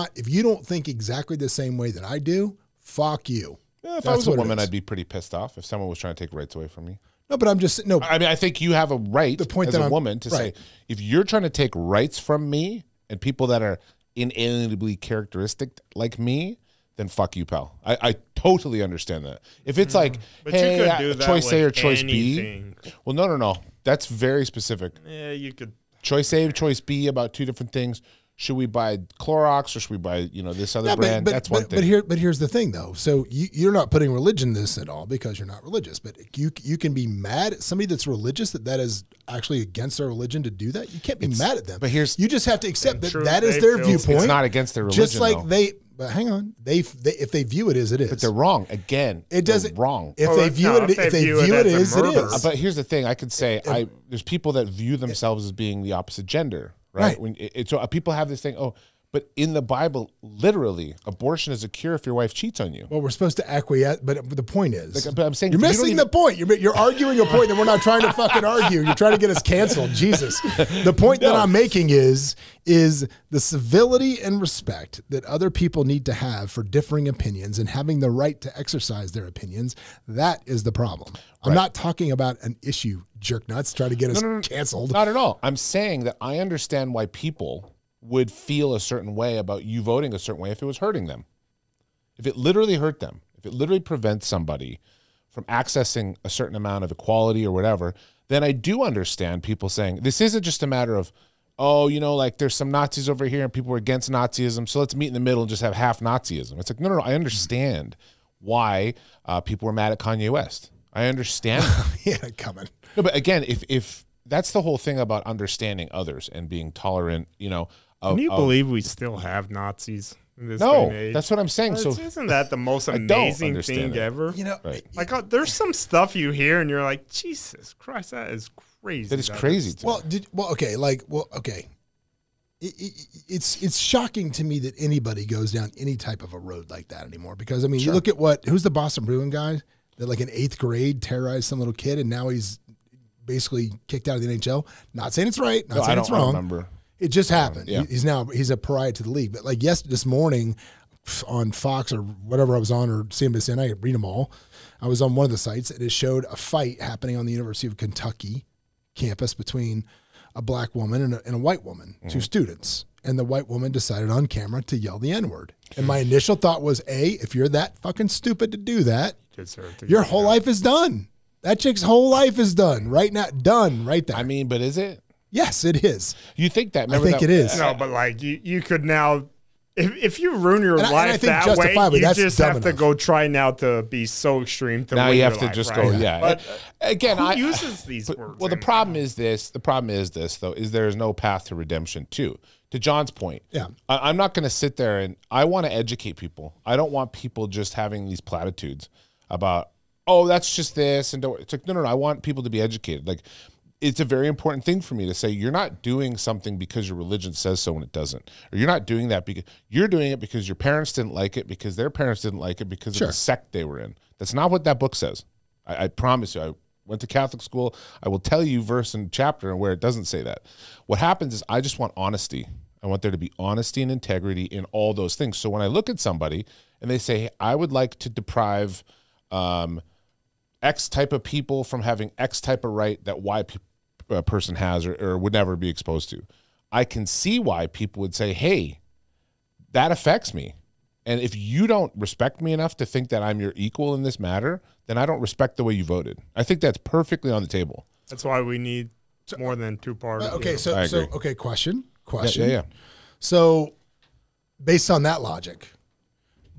don't think exactly the same way that I do, fuck you. Yeah, if I was a woman, I'd be pretty pissed off if someone was trying to take rights away from me. No, but I'm just no. I mean, I think you have a right as a woman to say, if you're trying to take rights from me and people that are inalienably characteristic like me, then fuck you, pal. I totally understand that. If it's like, hey, choice A or choice B. Well, no. That's very specific. Yeah, you could. Choice A or choice B about two different things. Should we buy Clorox or should we buy, you know, this other brand? That's one thing. But here's the thing, though. So you're not putting religion in this at all because you're not religious. But you can be mad at somebody that's religious that is actually against their religion to do that. You can't be mad at them. But you just have to accept that is their viewpoint. It's not against their religion. Just like But hang on, if they view it as it is, but they're wrong again. It doesn't wrong if they view it. If they view it as it is. But here's the thing: I could say there's people that view themselves as being the opposite gender. Right. When so people have this thing, but in the Bible, literally, abortion is a cure if your wife cheats on you. Well, we're supposed to acquiesce, but the point is, but I'm saying you're missing the point. You're arguing a point that we're not trying to fucking argue. You're trying to get us canceled, Jesus. The point that I'm making is the civility and respect that other people need to have for differing opinions and having the right to exercise their opinions. That is the problem. I'm not talking about an issue, jerknuts, trying to get us canceled. Not at all. I'm saying that I understand why people would feel a certain way about you voting a certain way if it was hurting them. If it literally hurt them, if it literally prevents somebody from accessing a certain amount of equality or whatever, then I do understand people saying, this isn't just a matter of, you know, like there's some Nazis over here and people are against Nazism, so let's meet in the middle and just have half Nazism. It's like, no, I understand why people were mad at Kanye West. I understand. Yeah, coming. No, but again, if that's the whole thing about understanding others and being tolerant, you know. Can you believe we still have Nazis in this day and age? That's what I'm saying. So isn't that the most amazing thing ever? You know, like there's some stuff you hear and you're like, Jesus Christ, that is crazy. That is crazy. Well, okay. It's shocking to me that anybody goes down any type of a road like that anymore. Because I mean, you look at who's the Boston Bruin guy? That like in 8th grade terrorized some little kid and now he's basically kicked out of the NHL. Not saying it's right, not saying it's wrong. Remember. It just happened. Yeah. He's a pariah to the league. But like this morning on Fox or whatever I was on or CNBC, and I read them all. I was on one of the sites and it showed a fight happening on the University of Kentucky campus between a black woman and a white woman, two students. And the white woman decided on camera to yell the N-word. And my initial thought was, A, if you're that fucking stupid to do that, your whole life is done. That chick's whole life is done right now. Done right there. I mean, but is it? Yes, it is. You think that? Remember, I think it is. No, but like you could now, if you ruin your life that way, you just have to go try now to be so extreme. Now you have to just go, yeah. But again, who uses these words? Well, the problem is this. The problem is this, though, is there is no path to redemption, too. To John's point, yeah, I'm not going to sit there and I want to educate people. I don't want people just having these platitudes about, that's just this. And don't, it's like, no, I want people to be educated. Like, it's a very important thing for me to say, you're not doing something because your religion says so when it doesn't. Or you're not doing that because you're doing it because your parents didn't like it, because their parents didn't like it, because of the sect they were in. That's not what that book says. I promise you. I went to Catholic school. I will tell you verse and chapter and where it doesn't say that. What happens is I just want honesty. I want there to be honesty and integrity in all those things. So when I look at somebody and they say, hey, I would like to deprive X type of people from having X type of right that Y person has or would never be exposed to. I can see why people would say, hey, that affects me. And if you don't respect me enough to think that I'm your equal in this matter, then I don't respect the way you voted. I think that's perfectly on the table. That's why we need more than two parties. Okay, so okay, question. Yeah. So based on that logic,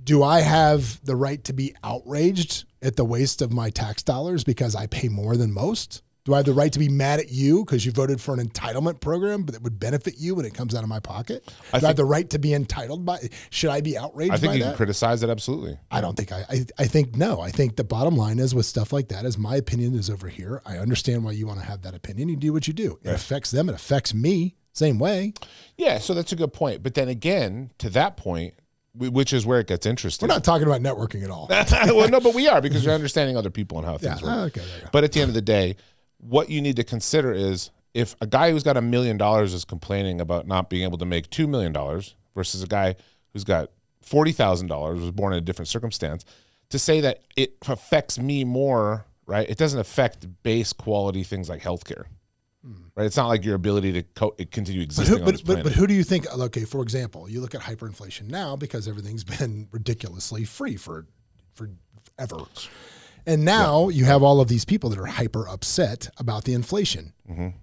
do I have the right to be outraged at the waste of my tax dollars because I pay more than most? Do I have the right to be mad at you because you voted for an entitlement program that would benefit you when it comes out of my pocket? Do I have the right to be entitled by? Should I be outraged by that? I think you can criticize it, absolutely. I don't think I think no. I think the bottom line is with stuff like that is my opinion is over here. I understand why you want to have that opinion. You do what you do. It affects them. It affects me. Same way. Yeah, so that's a good point. But then again, to that point, which is where it gets interesting. We're not talking about networking at all. Well, no, but we are because we're understanding other people and how things work. Okay, but at the end of the day, what you need to consider is if a guy who's got $1 million is complaining about not being able to make $2 million versus a guy who's got $40,000, was born in a different circumstance, to say that it affects me more, right? It doesn't affect base quality things like healthcare, right? It's not like your ability to continue existing on this planet. But who do you think, okay, for example, you look at hyperinflation now because everything's been ridiculously free for ever. And now you have all of these people that are hyper upset about the inflation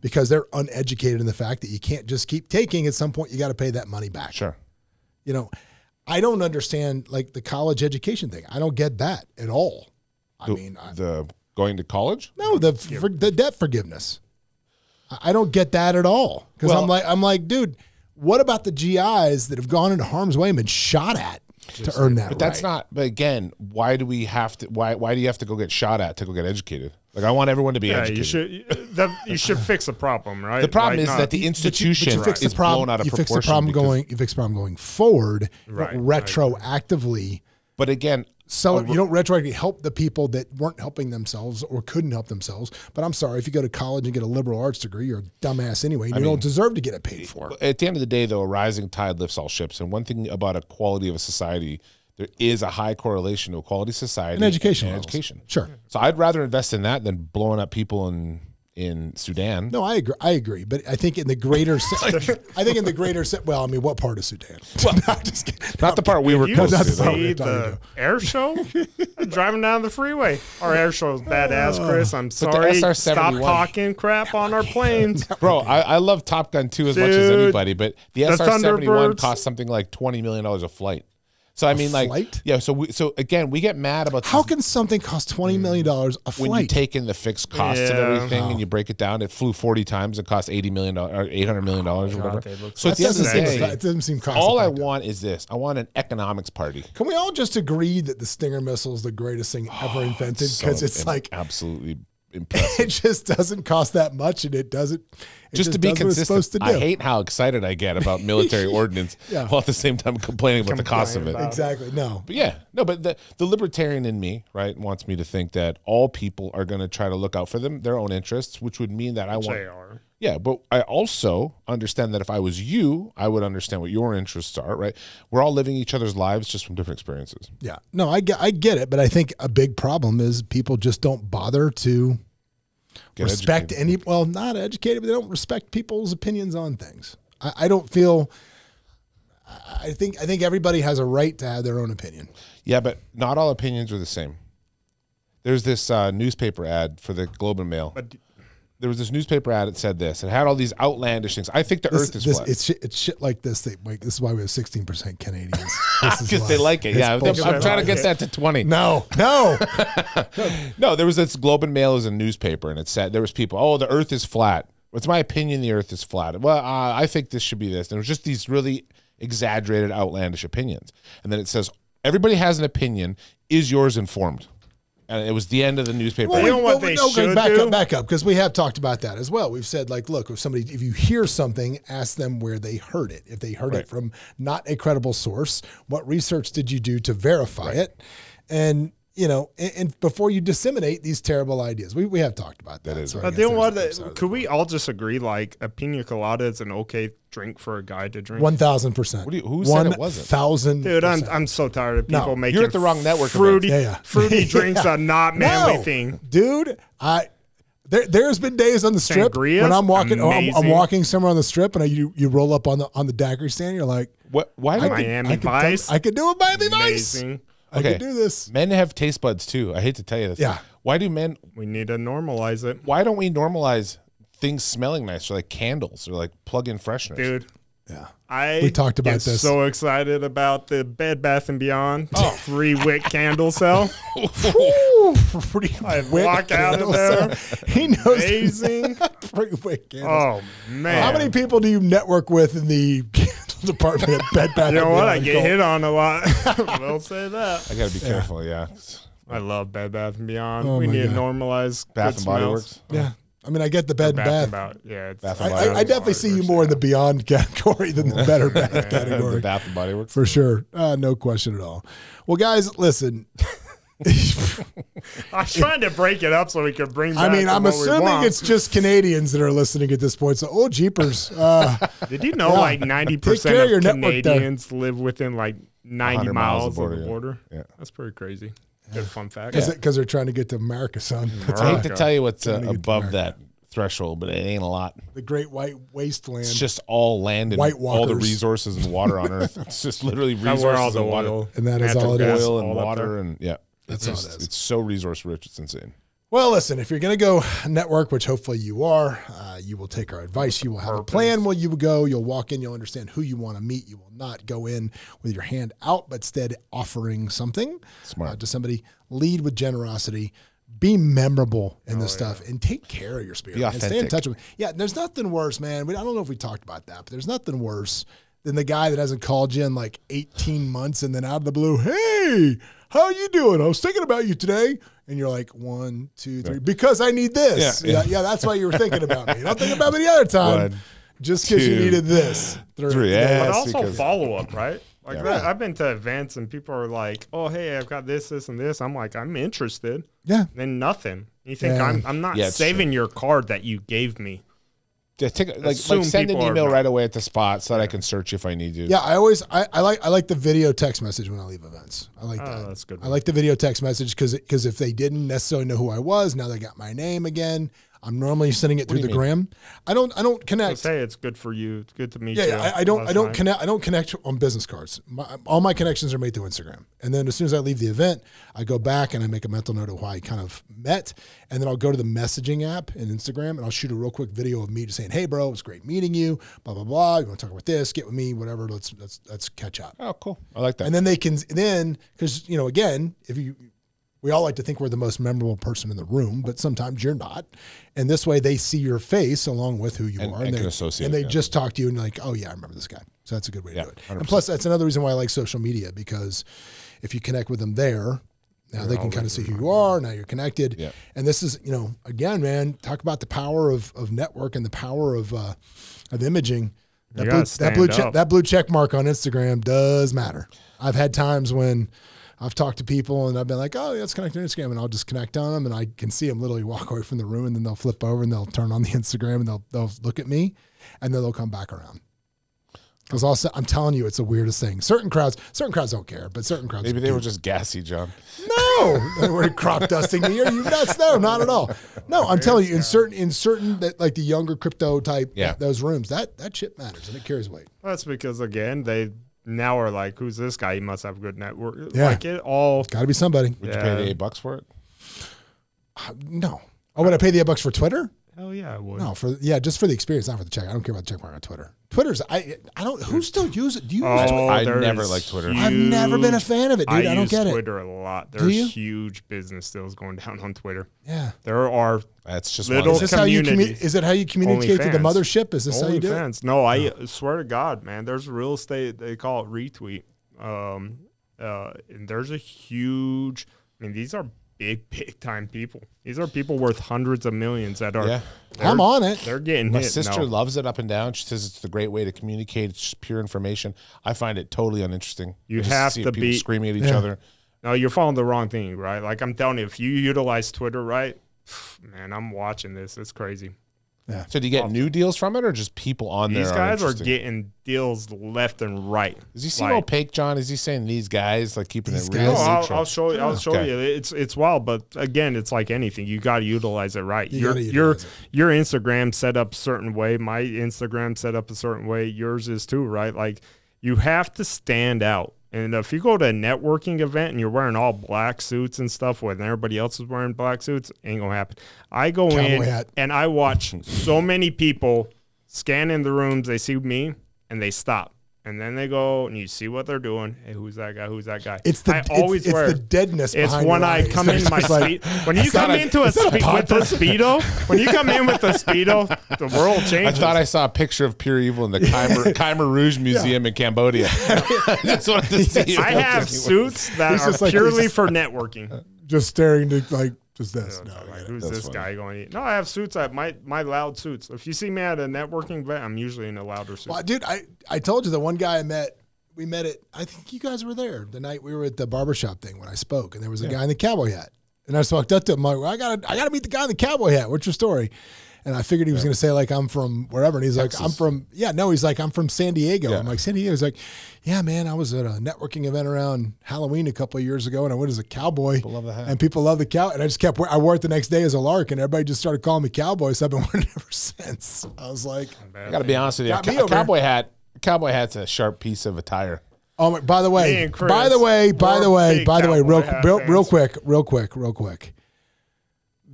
because they're uneducated in the fact that you can't just keep taking. At some point, you got to pay that money back. Sure. You know, I don't understand like the college education thing. I don't get that at all. I mean, going to college? No, the debt forgiveness. I don't get that at all because I'm like, dude, what about the GIs that have gone into harm's way and been shot at? To earn that, but that's not. But again, why do we have to? Why do you have to go get shot at to go get educated? Like I want everyone to be educated. You should fix the problem, right? The problem is that the institution is blown out of proportion. You fix the problem going forward, right? Retroactively. But again, so you don't retroactively help the people that weren't helping themselves or couldn't help themselves. But I'm sorry, if you go to college and get a liberal arts degree, you're a dumbass anyway. And you don't deserve to get it paid for. At the end of the day, though, a rising tide lifts all ships. And one thing about a quality of a society, there is a high correlation to a quality society and education. Sure. So I'd rather invest in that than blowing up people in Sudan. No, I agree. But I think in the greater well, I mean, what part of Sudan? Well, not the part we were close to. The air show? Driving down the freeway. Our air show is badass, Chris. I'm sorry. Stop talking crap on our planes. Bro, I love Top Gun 2 as much as anybody, but the SR-71 costs something like $20 million a flight. So I mean, like, yeah. So again, we get mad about how can something cost $20 million a flight when you take in the fixed costs of everything and you break it down? It flew 40 times and cost $80 million or $800 million or whatever. So it doesn't seem cost. All I want is this: I want an economics party. Can we all just agree that the Stinger missile is the greatest thing ever invented? Because it's like absolutely impressive. It just doesn't cost that much, and it doesn't. Just to be consistent, I hate how excited I get about military ordinance while at the same time complaining about the cost of it. Exactly. No. But yeah. No, but the libertarian in me, right, wants me to think that all people are going to try to look out for their own interests, which would mean that I want... Yeah, but I also understand that if I was you, I would understand what your interests are, right? We're all living each other's lives just from different experiences. Yeah. No, I get it, but I think a big problem is people just don't bother to... respect educated. Not educated, but they don't respect people's opinions on things. I don't feel. I think everybody has a right to have their own opinion. Yeah, but not all opinions are the same. There's this newspaper ad for the Globe and Mail. But there was this newspaper ad that said this. It had all these outlandish things. I think Earth is flat. It's shit like this. This is why we have 16% Canadians. Because they like it. Yeah, I'm trying to get that to 20. No. No, there was this Globe and Mail as a newspaper, and it said there was people, the Earth is flat. It's my opinion the Earth is flat. Well, I think this should be this. And it was just these really exaggerated, outlandish opinions. And then it says, everybody has an opinion. Is yours informed? And it was the end of the newspaper. Well, back up, because we have talked about that as well. We've said, like, look, if you hear something, ask them where they heard it. If they heard it from not a credible source, what research did you do to verify it? And, you know, and before you disseminate these terrible ideas, we have talked about that. But then could we all just agree, like, a pina colada is an okay drink for a guy to drink? 1,000%. Who said it wasn't? 1,000%. Dude, I'm so tired of people making you're at the wrong network. Fruity drinks are not manly thing. Dude, there's been days on the strip when I'm walking somewhere on the strip and you roll up on the daiquiri stand, you're like, What? Why Miami Vice? I could do a Miami Vice. Okay. I could do this. Men have taste buds too. I hate to tell you this. Yeah. Why do men? We need to normalize it. Why don't we normalize things smelling nice, or like candles, or like plug-in fresheners, dude? Yeah. We talked about this. I'm so excited about the Bed Bath and Beyond 3-wick candle cell. I walk out of there. He knows. Amazing. 3-wick candles. Oh, man. How many people do you network with in the candle department at Bed Bath and Beyond? You know what? I get hit on a lot. I'll say that. I got to be careful, yeah. I love Bed Bath and Beyond. Oh, we need to normalize Bath and Body Works. Yeah. I mean, I get the Bed and Bath. Yeah, I definitely see you more in the Beyond category than the Better Bath category. The Bath and Body Works. For sure. No question at all. Well, guys, listen. I was trying to break it up so we could bring back I'm assuming it's just Canadians that are listening at this point. So, oh, jeepers. Did you know like 90% of Canadians live within like 90 miles of the border? Yeah. That's pretty crazy. Good fun fact. Because they're trying to get to America, son. I hate to tell you what's above that threshold, but it ain't a lot. The great white wasteland. It's just all land and all the resources and water on Earth. It's just literally resources and water. And that is all it is. Oil and water and yeah. That's all it is. It's so resource rich. It's insane. Well, listen, if you're going to go network, which hopefully you are, you will take our advice. You will have a plan while you go. You'll walk in. You'll understand who you want to meet. You will not go in with your hand out, but instead offering something to somebody. Lead with generosity. Be memorable in this stuff and take care of your spirit. Be authentic. And stay in touch with me. Yeah, there's nothing worse, man. I don't know if we talked about that, but there's nothing worse than the guy that hasn't called you in like 18 months and then out of the blue, hey, how are you doing? I was thinking about you today. And you're like, 1, 2, 3, because I need this. Yeah, that's why you were thinking about me. Don't think about me the other time. 1, just because you needed this. 3. Yeah, but also follow up, right? Like that. I've been to events and people are like, oh, hey, I've got this, this, and this. I'm like, I'm interested. Yeah. Then nothing. You think I'm not saving your card that you gave me. Yeah, like send an email right away at the spot so that I can search if I need to. Yeah, I like the video text message when I leave events. I like that. That's good. I like the video text message because if they didn't necessarily know who I was, now they got my name again. I'm normally sending it through the gram. I don't connect. Say it's good for you. It's good to meet you. Yeah, I don't connect. I don't connect on business cards. All my connections are made through Instagram. And then as soon as I leave the event, I go back and I make a mental note of why I kind of met. And then I'll go to the messaging app in Instagram and I'll shoot a real quick video of me just saying, "Hey, bro, it was great meeting you. Blah blah blah. You want to talk about this? Get with me, whatever. Let's catch up." Oh, cool. I like that. And then they can because again, if you. We all like to think we're the most memorable person in the room, but sometimes you're not. And this way they see your face along with who you are. And they just talk to you and you're like, oh, yeah, I remember this guy. So that's a good way to do it. 100%. And plus, that's another reason why I like social media, because if you connect with them there, now they can kind of see who you are. Now you're connected. Yeah. And this is, again, man, talk about the power of network and the power of imaging. That blue check mark on Instagram does matter. I've had times when I've talked to people and I've been like, oh, yeah, let's connect on Instagram. And I'll just connect on them. And I can see them literally walk away from the room and then they'll flip over and they'll turn on the Instagram and they'll look at me and then they'll come back around. Because also, I'm telling you, it's the weirdest thing. Certain crowds don't care, but certain crowds. Maybe they were just gassy, John. No, they were crop dusting me. Are you nuts? No, not at all. No, I'm telling you, in certain that like the younger crypto type, those rooms, that shit matters and it carries weight. Well, that's because again, they. Now we're like, who's this guy? He must have a good network. Yeah. Like it all. Got to be somebody. Would you pay the $8 for it? No. Oh, would I pay the $8 for Twitter? Hell yeah, I would. No, just for the experience, not for the check. I don't care about the check mark on Twitter. Twitter's, I don't, who still use it? Do you use Twitter? I never liked Twitter. I've never been a fan of it, dude. I don't get it. I use Twitter a lot. There's huge business deals going down on Twitter. Yeah. There are. That's just little communities. Is it how you communicate to the mothership? Is this how you do it? No, I swear to God, man. There's real estate. They call it retweet. And there's a huge, these are big time people. These are people worth hundreds of millions that are. Yeah. I'm on it. They're getting hit. My sister loves it up and down. She says it's the great way to communicate. It's just pure information. I find it totally uninteresting. You have to be screaming at each other. No, you're following the wrong thing, right? Like I'm telling you, if you utilize Twitter, right? Man, I'm watching this. It's crazy. Yeah. So do you get new deals from it, or just people on there? These guys are getting deals left and right. Does he seem opaque, John? Is he saying these guys like keeping it real? I'll show you. I'll show you. It's wild, but again, it's like anything. You got to utilize it right. Your Instagram set up a certain way. My Instagram set up a certain way. Yours is too, right? Like You have to stand out. And if you go to a networking event and you're wearing all black suits and stuff when everybody else is wearing black suits, ain't going to happen. I go in and I watch so many people scan in the rooms. They see me and they stop. And then they go and you see what they're doing. Hey, who's that guy? Who's that guy? It's the, it's the deadness. It's when I come in my speed. When you come into a speedo, when you come in with a speedo, the world changes. I thought I saw a picture of pure evil in the Khmer Rouge Museum in Cambodia. That's what I have suits that are purely for networking. Just staring to like. This. No, like, who's this funny. Guy going to eat? No, I have suits. I have my loud suits. If you see me at a networking event, I'm usually in a louder suit. Well, dude, I told you the one guy I met, we met at, I think you guys were there the night we were at the barbershop thing when I spoke, and there was a guy in the cowboy hat. And I just walked up to him. I'm like, I gotta meet the guy in the cowboy hat. What's your story? And I figured he was going to say, like, I'm from wherever. And he's Texas. Like, I'm from, he's like, I'm from San Diego. Yeah. I'm like, San Diego? He's like, yeah, man, I was at a networking event around Halloween a couple of years ago, and I went as a cowboy. People love the hat. And people love the cow. And I just I wore it the next day as a lark, and everybody just started calling me cowboy, so I've been wearing it ever since. I was like, I got to be honest with you. A cowboy hat's a sharp piece of attire. Oh, by the way, real quick.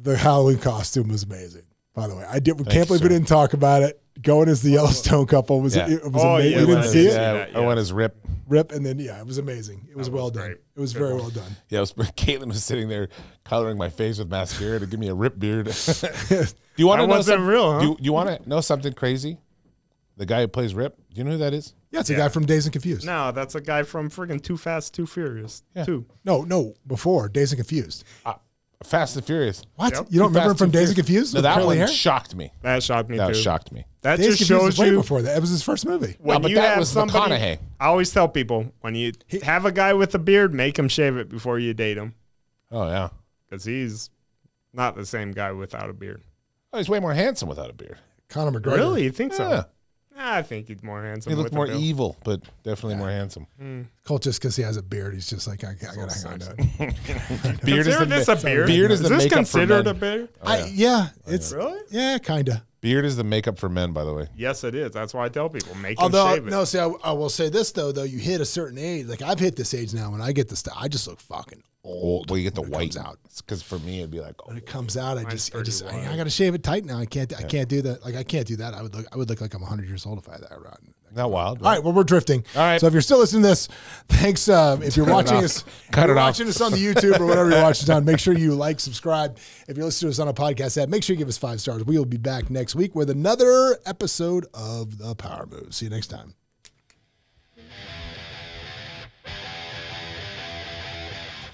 The Halloween costume was amazing. By the way, I can't believe we didn't talk about it. Going as the Yellowstone couple was amazing. You didn't see it? Yeah. I went as Rip. Rip, and then, it was amazing. It was well done. Great. It was very well done. Yeah, Caitlin was sitting there coloring my face with mascara to give me a Rip beard. Do you want to know something crazy? The guy who plays Rip, do you know who that is? Yeah, it's a guy from Dazed and Confused. No, that's a guy from friggin' Too Fast, Too Furious. Yeah. Before Dazed and Confused. Fast and Furious. What? Yep. You don't remember him from Dazed and Confused? No, that one shocked me. That shocked me, too. That shocked me. That just shows you. Before that. It was his first movie. Well, but that was McConaughey. I always tell people, when you have a guy with a beard, make him shave it before you date him. Oh, yeah. Because he's not the same guy without a beard. Oh, he's way more handsome without a beard. Conor McGregor. Really? You think so? Yeah. I think he's more handsome. He looked more evil, but definitely more handsome. Mm. Colt, just because he has a beard, he's just like, I gotta hang on to it. Is this considered a beard? Really? Yeah, kind of. Beard is the makeup for men, by the way. Yes, it is. That's why I tell people, make him shave it. No, see, I will say this, though. You hit a certain age. Like, I've hit this age now. When I get this stuff, I just look fucking old. Well, you get the white out. Because for me, it'd be like, when it comes out, I got to shave it tight now. I can't do that. Like, I can't do that. I would look like I'm 100 years old if I had that rod. Not wild. All right, well, we're drifting. All right. So if you're still listening to this, thanks. If you're watching us, on the YouTube or whatever you're watching on, make sure you like, subscribe. If you're listening to us on a podcast app, make sure you give us 5 stars. We will be back next week with another episode of The Power Move. See you next time.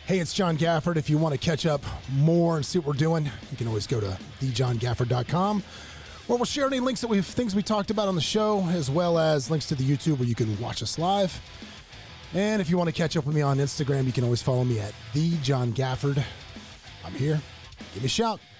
Hey, it's John Gafford. If you want to catch up more and see what we're doing, you can always go to thejohngafford.com. Where we'll share any links that things we talked about on the show, as well as links to the YouTube where you can watch us live. And if you want to catch up with me on Instagram, you can always follow me at TheJohnGafford. I'm here. Give me a shout.